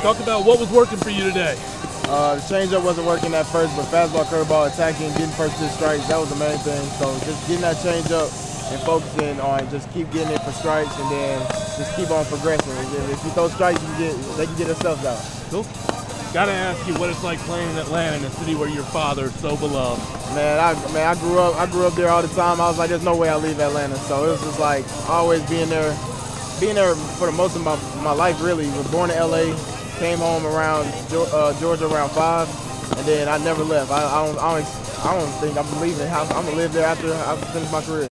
Talk about what was working for you today. The changeup wasn't working at first, but fastball, curveball, attacking, getting first pitch strikes, that was the main thing. So just getting that changeup and focusing on just keep getting it for strikes and then just keep on progressing. If you throw strikes, they can get themselves out. Cool. Gotta ask you what it's like playing in Atlanta, in a city where your father is so beloved. Man, I grew up. I grew up there all the time. I was like, there's no way I leave Atlanta. So it was just like always being there for the most of my life. Really, was born in LA, came home around Georgia around 5, and then I never left. I don't think I'm leaving. I'm gonna live there after I finish my career.